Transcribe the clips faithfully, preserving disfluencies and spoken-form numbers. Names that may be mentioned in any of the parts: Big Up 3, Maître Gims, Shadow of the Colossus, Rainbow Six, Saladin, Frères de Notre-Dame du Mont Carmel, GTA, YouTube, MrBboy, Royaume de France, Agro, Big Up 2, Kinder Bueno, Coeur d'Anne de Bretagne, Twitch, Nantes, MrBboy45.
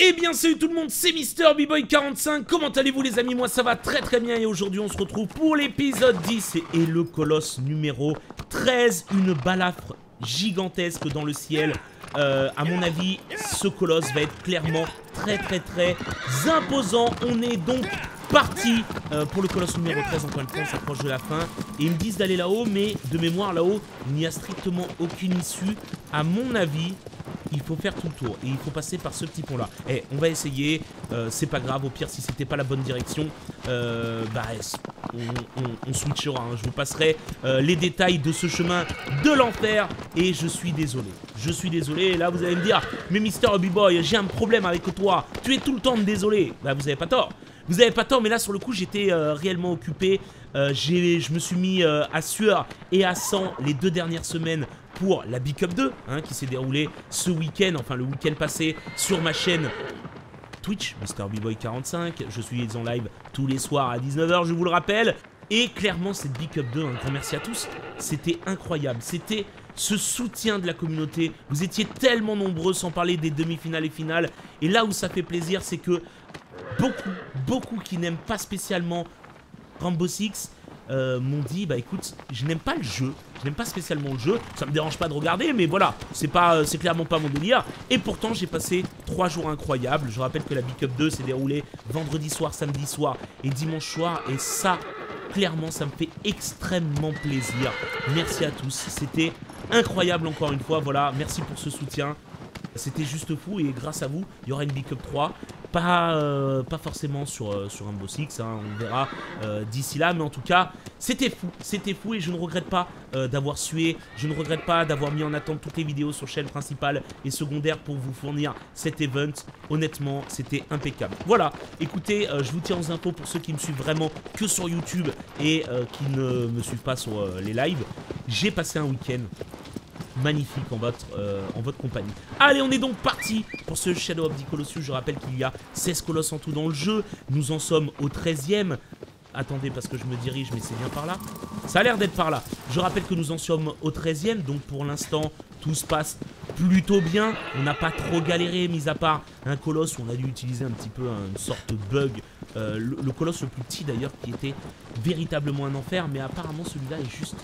Eh bien salut tout le monde, c'est MrBboy quarante-cinq, comment allez-vous les amis? Moi ça va très très bien et aujourd'hui on se retrouve pour l'épisode dix et le colosse numéro treize, une balafre gigantesque dans le ciel. Euh, à mon avis, ce colosse va être clairement très très très imposant. On est donc parti euh, pour le colosse numéro treize, encore une fois on s'approche de la fin. Et ils me disent d'aller là-haut, mais de mémoire là-haut, il n'y a strictement aucune issue, à mon avis. Il faut faire tout le tour et il faut passer par ce petit pont là. Eh, on va essayer, euh, c'est pas grave, au pire si c'était pas la bonne direction, euh, bah on, on, on switchera, hein. Je vous passerai euh, les détails de ce chemin de l'enfer et je suis désolé. Je suis désolé, là vous allez me dire, mais MrBboy, j'ai un problème avec toi, tu es tout le temps désolé. Bah vous avez pas tort, vous avez pas tort, mais là sur le coup j'étais euh, réellement occupé, euh, je me suis mis euh, à sueur et à sang les deux dernières semaines pour la Big Up deux, hein, qui s'est déroulée ce week-end, enfin le week-end passé, sur ma chaîne Twitch, MrBboy quarante-cinq. Je suis en live tous les soirs à dix-neuf heures, je vous le rappelle. Et clairement, cette Big Up deux, un grand merci à tous, c'était incroyable. C'était ce soutien de la communauté. Vous étiez tellement nombreux, sans parler des demi-finales et finales. Et là où ça fait plaisir, c'est que beaucoup, beaucoup qui n'aiment pas spécialement Rainbow Six, Euh, m'ont dit bah écoute, je n'aime pas le jeu, je n'aime pas spécialement le jeu, ça me dérange pas de regarder, mais voilà, c'est pas euh, c'est clairement pas mon délire. Et pourtant j'ai passé trois jours incroyables. Je rappelle que la Big Up deux s'est déroulée vendredi soir, samedi soir et dimanche soir, et ça clairement ça me fait extrêmement plaisir. Merci à tous, c'était incroyable encore une fois. Voilà, merci pour ce soutien, c'était juste fou. Et grâce à vous il y aura une Big Up trois. Pas, euh, pas forcément sur, euh, sur Rainbow Six, hein, on verra euh, d'ici là, mais en tout cas, c'était fou, c'était fou et je ne regrette pas euh, d'avoir sué, je ne regrette pas d'avoir mis en attente toutes les vidéos sur chaîne principale et secondaire pour vous fournir cet event, honnêtement, c'était impeccable. Voilà, écoutez, euh, je vous tiens aux infos pour ceux qui me suivent vraiment que sur YouTube et euh, qui ne me suivent pas sur euh, les lives, j'ai passé un week-end magnifique en votre, euh, en votre compagnie. Allez, on est donc parti pour ce Shadow of the Colossus. Je rappelle qu'il y a seize colosses en tout dans le jeu. Nous en sommes au treizième. Attendez, parce que je me dirige, mais c'est bien par là. Ça a l'air d'être par là. Je rappelle que nous en sommes au treizième. Donc pour l'instant, tout se passe plutôt bien. On n'a pas trop galéré, mis à part un colosse où on a dû utiliser un petit peu une sorte de bug. Euh, le, le colosse le plus petit d'ailleurs, qui était véritablement un enfer. Mais apparemment, celui-là est juste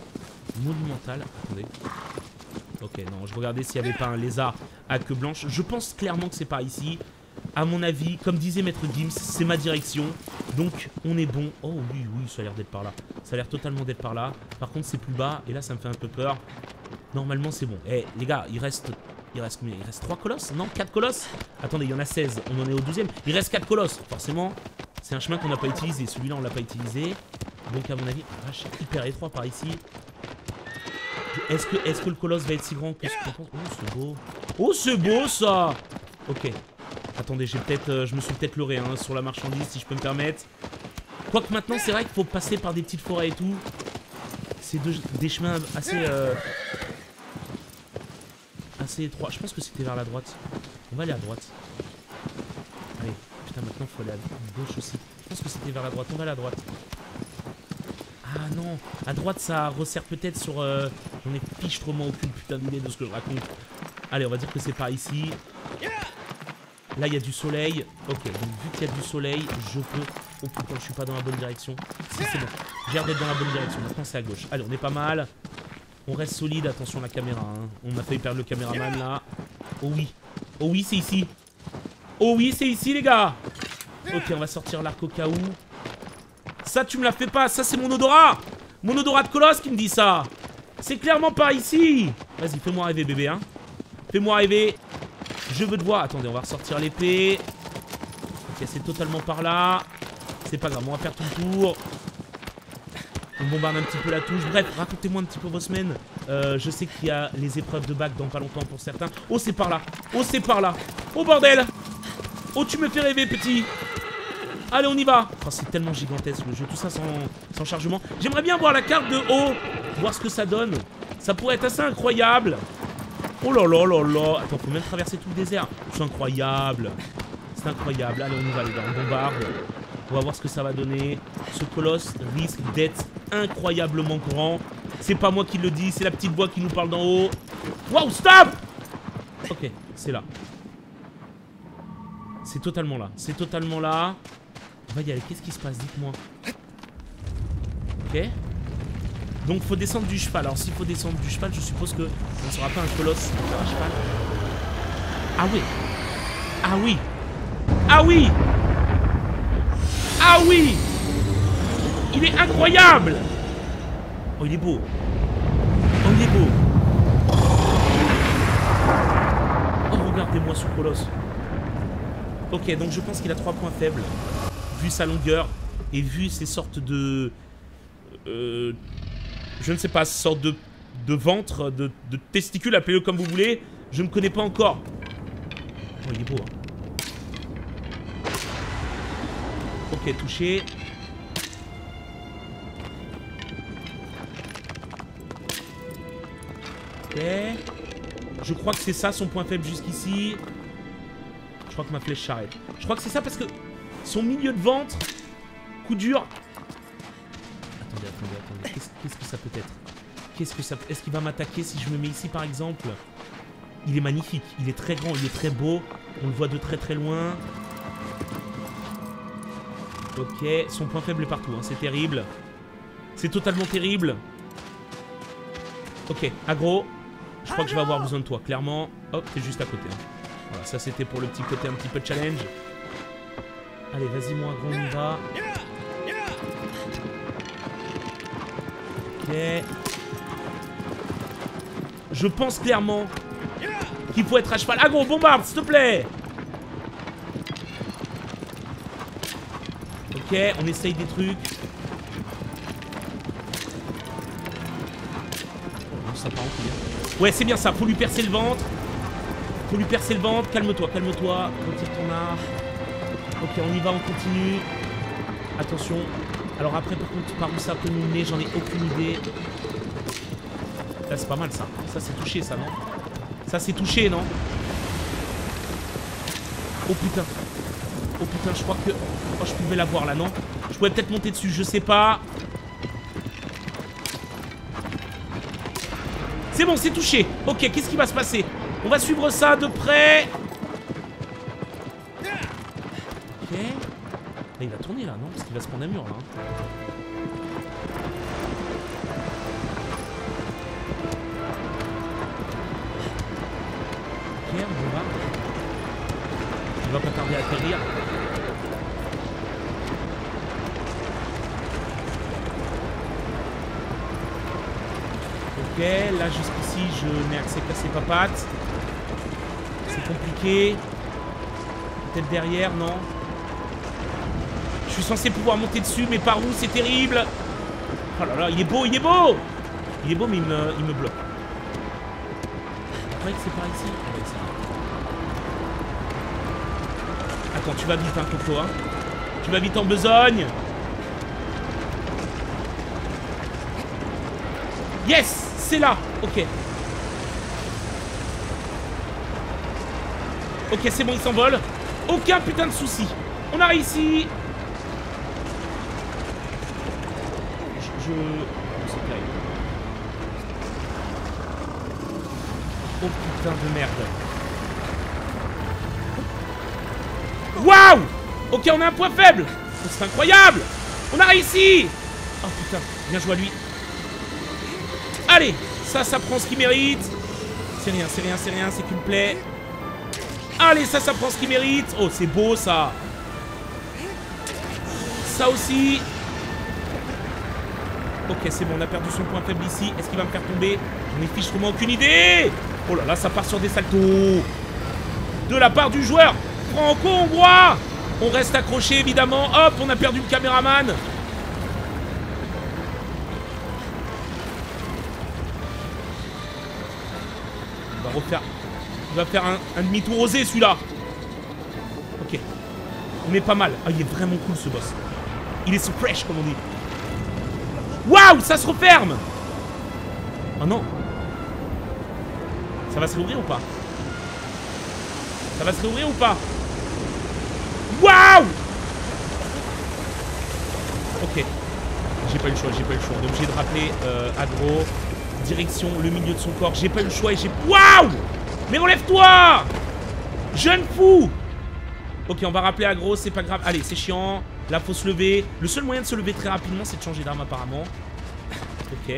monumental. Attendez. Ok, non, je regardais s'il n'y avait pas un lézard à queue blanche. Je pense clairement que c'est par ici. À mon avis, comme disait Maître Gims, c'est ma direction. Donc, on est bon. Oh oui, oui, ça a l'air d'être par là. Ça a l'air totalement d'être par là. Par contre, c'est plus bas. Et là, ça me fait un peu peur. Normalement, c'est bon. Eh, les gars, il reste... Il reste combien? Il reste trois colosses? Non, quatre colosses? Attendez, il y en a seize. On en est au douzième. Il reste quatre colosses. Forcément, c'est un chemin qu'on n'a pas utilisé. Celui-là, on l'a pas utilisé. Donc, à mon avis, ah, je suis hyper étroit par ici. Est-ce que, est-ce que le colosse va être si grand que ce qu'on pense? Oh, c'est beau. Oh, c'est beau, ça. Ok. Attendez, j'ai peut-être, euh, je me suis peut-être leurré hein, sur la marchandise, si je peux me permettre. Quoique maintenant, c'est vrai qu'il faut passer par des petites forêts et tout. C'est de, des chemins assez... Euh, assez étroits. Je pense que c'était vers la droite. On va aller à droite. Allez, putain, maintenant, il faut aller à gauche aussi. Je pense que c'était vers la droite. On va aller à droite. Ah non, à droite ça resserre peut-être sur... Euh... J'en ai fichtrement aucune putain d'idée de ce que je raconte. Allez, on va dire que c'est par ici. Là, il y a du soleil. Ok, donc vu qu'il y a du soleil, je peux... Oh putain, je suis pas dans la bonne direction. Si, c'est bon. J'ai l'air d'être dans la bonne direction. Maintenant, c'est à gauche. Allez, on est pas mal. On reste solide. Attention à la caméra. Hein. On a failli perdre le caméraman là. Oh oui. Oh oui, c'est ici. Oh oui, c'est ici, les gars. Ok, on va sortir l'arc au cas où. Ça, tu me la fais pas. Ça, c'est mon odorat. Mon odorat de colosse qui me dit ça. C'est clairement pas ici. Vas-y, fais-moi rêver, bébé. Hein. Fais-moi rêver. Je veux te voir. Attendez, on va ressortir l'épée. Ok, c'est totalement par là. C'est pas grave, on va faire tout le tour. On bombarde un petit peu la touche. Bref, racontez-moi un petit peu vos semaines. Euh, je sais qu'il y a les épreuves de bac dans pas longtemps pour certains. Oh, c'est par là. Oh, c'est par là. Oh, bordel. Oh, tu me fais rêver, petit. Allez, on y va. Oh, c'est tellement gigantesque le jeu, tout ça sans, sans chargement. J'aimerais bien voir la carte de haut, voir ce que ça donne. Ça pourrait être assez incroyable. Oh là là là là. Attends, faut même traverser tout le désert. C'est incroyable. C'est incroyable. Allez, on y va, les gars, on bombarde. On va voir ce que ça va donner. Ce colosse risque d'être incroyablement grand. C'est pas moi qui le dis, c'est la petite voix qui nous parle d'en haut. Waouh, stop. Ok, c'est là. C'est totalement là. C'est totalement là. On va y aller. Qu'est-ce qui se passe? Dites-moi. Ok. Donc faut descendre du cheval. Alors s'il faut descendre du cheval, je suppose que ça ne sera pas un colosse, mais un cheval. Ah oui. Ah oui. Ah oui. Ah oui. Il est incroyable. Oh, il est beau. Oh, il est beau. Oh, regardez-moi ce colosse. Ok, donc je pense qu'il a trois points faibles. Vu sa longueur et vu ces sortes de... Euh, je ne sais pas, ces sortes de, de ventre, de, de testicules, appelez-le comme vous voulez. Je ne connais pas encore. Oh, il est beau. Hein. Ok, touché. Ok. Je crois que c'est ça son point faible jusqu'ici. Je crois que ma flèche s'arrête. Je crois que c'est ça parce que son milieu de ventre, coup dur. Attendez, attendez, attendez. Qu'est-ce, qu'est-ce que ça peut être? Qu'est-ce que ça peut... Est-ce qu'il va m'attaquer si je me mets ici par exemple? Il est magnifique. Il est très grand. Il est très beau. On le voit de très très loin. Ok. Son point faible est partout. Hein. C'est terrible. C'est totalement terrible. Ok. Agro. Je crois que je vais avoir besoin de toi. Clairement. Hop, t'es juste à côté. Hein. Voilà. Ça, c'était pour le petit côté un petit peu challenge. Allez, vas-y, mon Agro, on y va. Ok. Je pense clairement... qu'il faut être à cheval. Agro, bombarde, s'il te plaît. Ok, on essaye des trucs. Oh, ça part en couille. Ouais, c'est bien ça. Faut lui percer le ventre. Faut lui percer le ventre. Calme-toi, calme-toi. Retire ton arc. Ok, on y va, on continue. Attention. Alors après, par contre, par où ça peut nous mener, j'en ai aucune idée. Là, c'est pas mal ça. Ça, c'est touché, ça, non? Ça s'est touché, non? Oh putain. Oh putain, je crois que... Oh, je pouvais l'avoir là, non? Je pouvais peut-être monter dessus, je sais pas. C'est bon, c'est touché. Ok, qu'est-ce qui va se passer? On va suivre ça de près. Ok. Là, il va tourner là, non? Parce qu'il va se prendre un mur là. Il va pas tarder à atterrir. Ok, là jusqu'ici je n'ai accès qu'à ses papates. C'est compliqué. Peut-être derrière, non? Je suis censé pouvoir monter dessus, mais par où? C'est terrible. Oh là là, il est beau, il est beau. Il est beau, mais il me, il me bloque. C'est vrai que c'est par ici. Attends, tu vas vite, hein, Coco, hein. Tu vas vite en besogne. Yes, c'est là. Ok. Ok, c'est bon, il s'envole. Aucun putain de souci. On a réussi. Je... je... Oh putain de merde. Waouh! Ok, on a un point faible! C'est incroyable! On a réussi! Oh putain, bien joué à lui. Allez, ça, ça prend ce qu'il mérite. C'est rien, c'est rien, c'est rien, c'est qu'une plaie. Allez, ça, ça prend ce qu'il mérite. Oh, c'est beau ça. Ça aussi. Ok, c'est bon, on a perdu son point faible ici. Est-ce qu'il va me faire tomber? J'en ai fichement aucune idée! Oh là là, ça part sur des saltos. De la part du joueur! Franco-hongrois. On reste accroché évidemment. Hop, on a perdu le caméraman. On va refaire. On va faire un, un demi-tour osé celui-là. Ok. On est pas mal. Ah, il est vraiment cool ce boss. Il est so fresh comme on dit. Waouh, ça se referme. Oh non. Ça va se rouvrir ou pas? Ça va se rouvrir ou pas? Waouh! Ok. J'ai pas eu le choix, j'ai pas eu le choix. On est obligé de rappeler euh, Agro. Direction, le milieu de son corps. J'ai pas eu le choix et j'ai... Waouh! Mais relève-toi! Jeune fou! Ok, on va rappeler Agro, c'est pas grave. Allez, c'est chiant. Là, faut se lever. Le seul moyen de se lever très rapidement, c'est de changer d'arme, apparemment. Ok.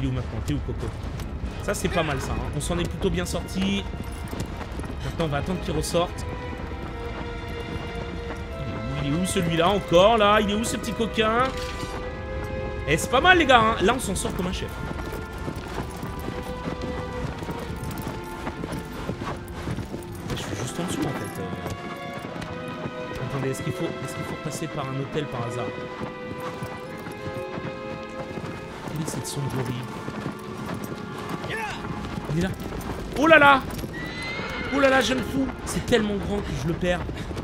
Il est où maintenant? T'es où, Coco? Ça, c'est pas mal, ça. Hein. On s'en est plutôt bien sorti. Maintenant, on va attendre qu'il ressorte. Il est où, où celui-là encore, là? Il est où, ce petit coquin? Eh, c'est pas mal, les gars. Hein. Là, on s'en sort comme un chef. Est-ce qu'il faut, est-ce qu'il faut passer par un hôtel par hasard? Quelle est cette sombrerie? Il est là. Oh là là! Oh là là, jeune fou! C'est tellement grand que je le perds.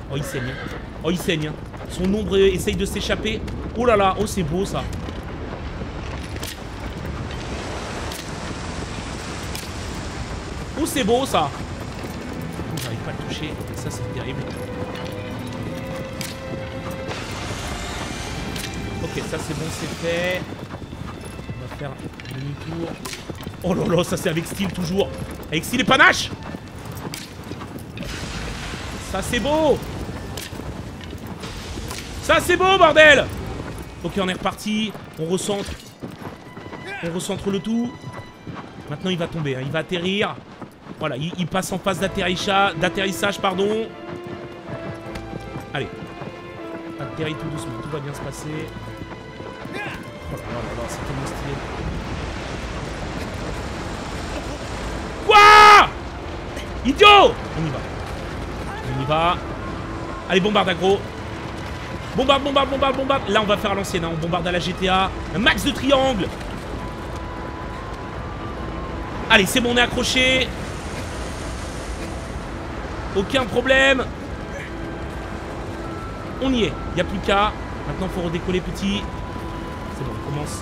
Oh, il saigne. Oh, il saigne. Son ombre essaye de s'échapper. Oh là là, oh, c'est beau ça. Oh, c'est beau ça. Oh, j'arrive pas à le toucher. Ça, c'est terrible. Ok, ça c'est bon, c'est fait. On va faire demi-tour. Oh là là, ça c'est avec style toujours. Avec style et panache. Ça c'est beau. Ça c'est beau, bordel. Ok, on est reparti. On recentre. On recentre le tout. Maintenant il va tomber, hein. Il va atterrir. Voilà, il, il passe en phase d'atterrissage, pardon. Allez. Atterris tout doucement, tout va bien se passer. Oh là là, c'est tellement stylé. Quoi? Idiot! On y va. On y va. Allez, bombarde Agro. Bombarde, bombarde, bombarde, bombarde. Là, on va faire à l'ancienne. Hein. On bombarde à la G T A. Un max de triangle. Allez, c'est bon, on est accroché. Aucun problème. On y est. Il n'y a plus qu'à. Maintenant, faut redécoller, petit. C'est bon, on commence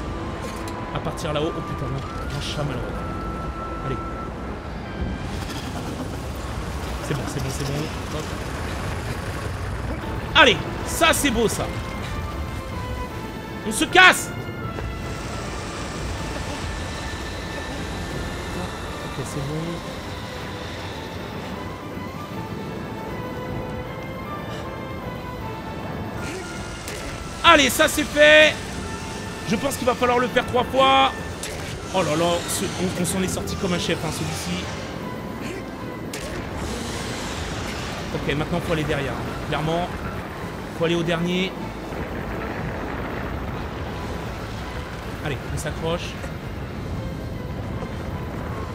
à partir là-haut. Oh putain, non, un chat malheureux. Allez. C'est bon, c'est bon, c'est bon. Hop. Allez, ça c'est beau ça. On se casse. Ok, c'est bon. Allez, ça c'est fait. Je pense qu'il va falloir le faire trois fois. Oh là là, ce, on, on s'en est sorti comme un chef, hein, celui-ci. Ok, maintenant faut aller derrière. Hein. Clairement, faut aller au dernier. Allez, on s'accroche.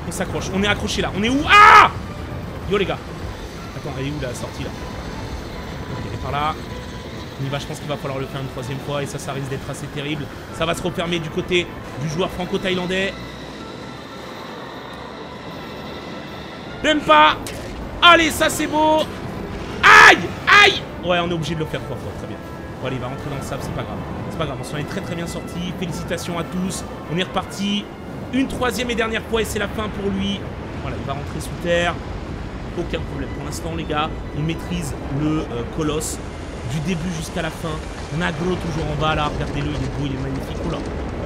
On s'accroche. On est accroché là. On est où? Ah! Yo les gars. Attends, elle est où la sortie là? Ok, elle est par là. Il va, je pense qu'il va falloir le faire une troisième fois et ça, ça risque d'être assez terrible. Ça va se refermer du côté du joueur franco-thaïlandais. Même pas. Allez, ça c'est beau. Aïe, aïe. Ouais, on est obligé de le faire trois fois, très bien. Bon, allez, il va rentrer dans le sable, c'est pas grave. C'est pas grave, on s'en est très très bien sorti. Félicitations à tous. On est reparti. Une troisième et dernière fois et c'est la fin pour lui. Voilà, il va rentrer sous terre. Aucun problème. Pour l'instant, les gars, on maîtrise le euh, colosse. Du début jusqu'à la fin. On a Agro toujours en bas là, regardez-le, il est beau, il est magnifique. Oh là,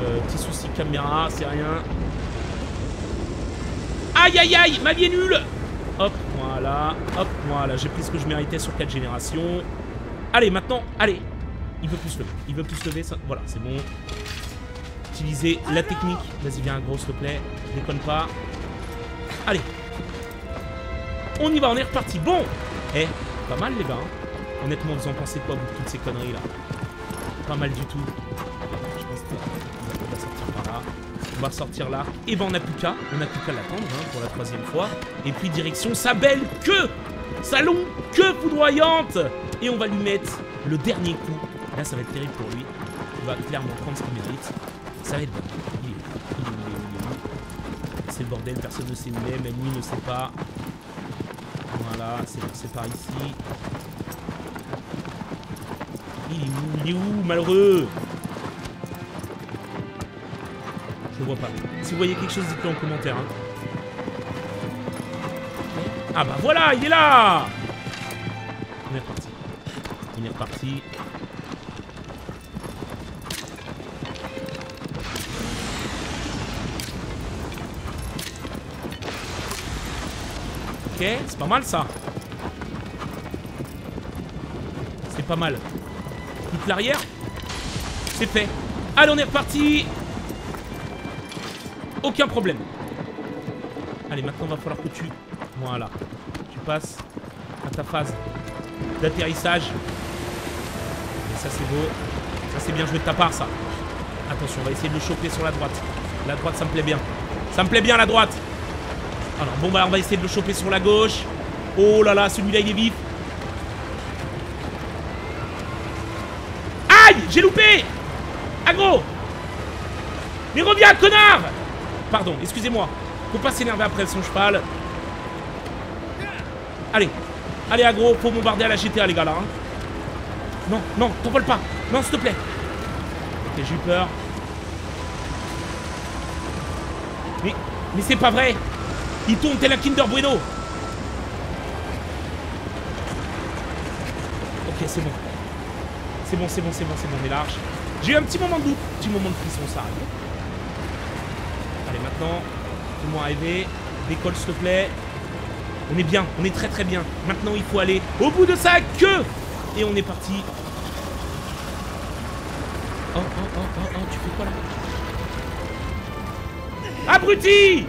euh, petit souci caméra, c'est rien. Aïe aïe aïe, ma vie est nulle. Hop, voilà, hop, voilà, j'ai pris ce que je méritais sur quatre générations. Allez, maintenant, allez. Il veut plus se lever, il veut plus se lever, ça... voilà, c'est bon. Utilisez la technique. Vas-y, viens Agro, s'il te plaît, déconne pas. Allez. On y va, on est reparti, bon. Eh, pas mal les gars, hein. Honnêtement, vous en pensez quoi, vous, toutes ces conneries là? Pas mal du tout. Je pense qu'on va sortir par là. On va sortir là. Et ben, on n'a plus qu'à. On n'a plus qu'à l'attendre hein, pour la troisième fois. Et puis, direction sa belle queue. Sa longue queue foudroyante. Et on va lui mettre le dernier coup. Là, ça va être terrible pour lui. Il va clairement prendre ce qu'il mérite. Ça va être bon. Il est où? Il est où? Il est où? C'est le bordel. Personne ne sait où il est. Même lui ne sait pas. Voilà, c'est par ici. Il est où? Il est où, malheureux? Je le vois pas. Si vous voyez quelque chose, dites-le en commentaire. Hein. Ah bah voilà, il est là! On est reparti. On est reparti. Ok, c'est pas mal ça. fait pas mal. Toute l'arrière. C'est fait. Allez, on est reparti. Aucun problème. Allez, maintenant, va falloir que tu... Voilà. Tu passes à ta phase d'atterrissage. Et ça, c'est beau. Ça, c'est bien joué de ta part, ça. Attention, on va essayer de le choper sur la droite. La droite, ça me plaît bien. Ça me plaît bien, la droite. Alors, bon, bah, on va essayer de le choper sur la gauche. Oh là là, celui-là, il est vif. Aïe, j'ai loupé. Agro. Mais reviens, connard. Pardon, excusez-moi. Faut pas s'énerver après son cheval. Allez. Allez, Agro, faut bombarder à la G T A, les gars, là. Hein. Non, non, t'envole pas. Non, s'il te plaît. Ok, j'ai eu peur. Mais, mais c'est pas vrai. Il tourne tel un Kinder Bueno. Ok, c'est bon. C'est bon, c'est bon, c'est bon, c'est bon, on est large. J'ai eu un petit moment de doute. Petit moment de frisson, ça arrive. Allez, maintenant, tout le arriver. Décolle, s'il te plaît. On est bien, on est très très bien. Maintenant, il faut aller au bout de sa queue. Et on est parti. Oh, oh, oh, oh, oh, tu fais quoi là? Abruti!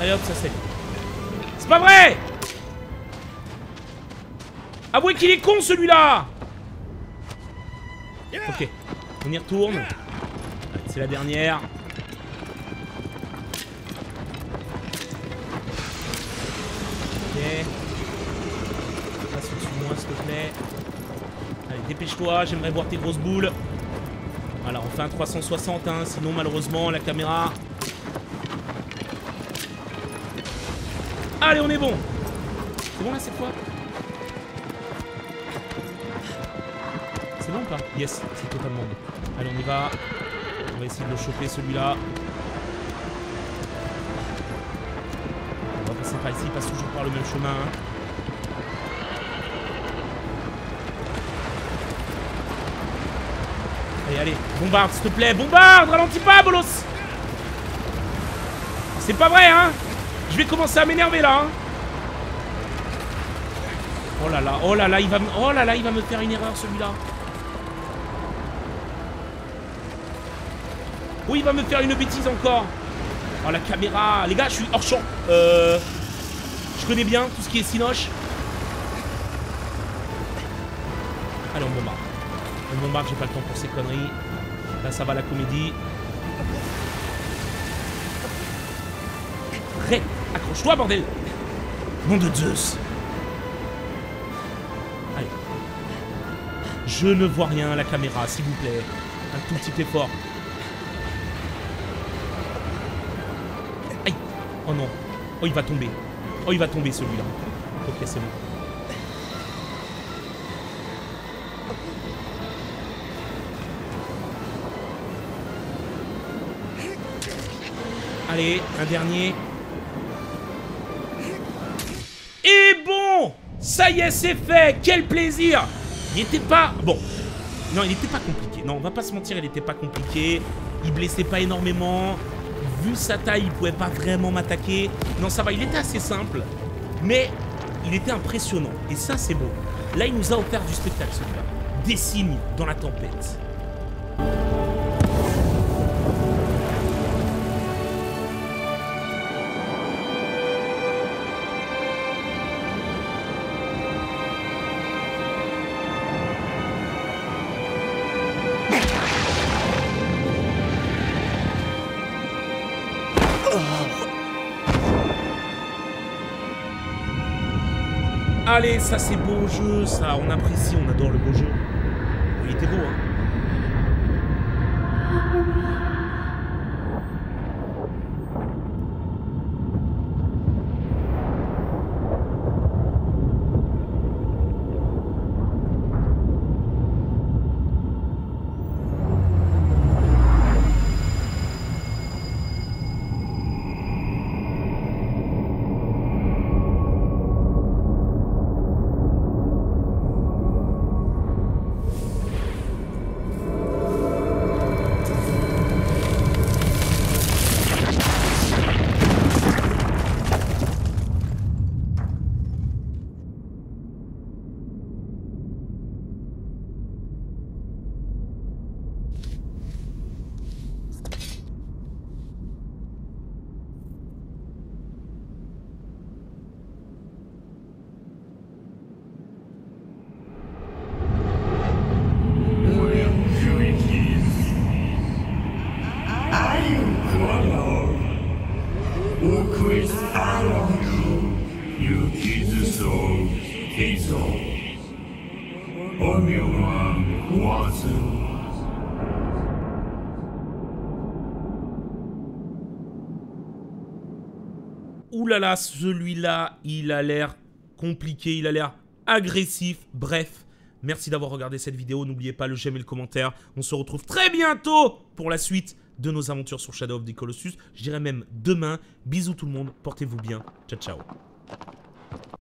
Allez hop, ça c'est. C'est pas vrai! Avouez qu'il est con celui-là! Ok, on y retourne. C'est la dernière. Ok. S'il te plaît. Allez, dépêche-toi, j'aimerais voir tes grosses boules. Voilà, on fait un trois cent soixante, hein, sinon malheureusement la caméra. Allez, on est bon. C'est bon là cette fois? C'est bon ou pas? Yes, c'est totalement bon. Allez, on y va. On va essayer de le choper celui-là. On va passer par ici, il passe toujours par le même chemin. Hein. Allez, allez, bombarde, s'il te plaît, bombarde, ralentis pas, bolos. C'est pas vrai, hein. Je vais commencer à m'énerver, là, hein. Oh là là, oh là là, il va me, oh là là, il va me faire une erreur, celui-là. Oh, il va me faire une bêtise encore. Oh, la caméra. Les gars, je suis hors champ. Euh... Je connais bien tout ce qui est sinoche. Allez, on bombarde. On bombarde, j'ai pas le temps pour ces conneries. Là, ça va la comédie. Ré, accroche-toi, bordel. Nom de Zeus. Allez. Je ne vois rien à la caméra, s'il vous plaît. Un tout petit effort. Aïe. Oh non. Oh, il va tomber. Oh, il va tomber, celui-là. Ok, c'est bon. Allez, un dernier. Et bon, ça y est, c'est fait. Quel plaisir. Il n'était pas... Bon. Non, il n'était pas compliqué. Non, on va pas se mentir, il n'était pas compliqué. Il blessait pas énormément. Vu sa taille, il pouvait pas vraiment m'attaquer. Non, ça va, il était assez simple. Mais il était impressionnant. Et ça, c'est beau. Là, il nous a offert du spectacle, celui-là. Des signes dans la tempête. Allez, ça c'est beau jeu, ça, on apprécie, on adore le beau jeu. Il était beau, hein. swallow. Who quits out of you? You kiss the soul, kiss all. Only one wants. Ouh là là, celui-là, il a l'air compliqué, il a l'air agressif. Bref, merci d'avoir regardé cette vidéo. N'oubliez pas le j'aime et le commentaire. On se retrouve très bientôt pour la suite de nos aventures sur Shadow of the Colossus. Je dirais même demain. Bisous tout le monde, portez-vous bien. Ciao, ciao.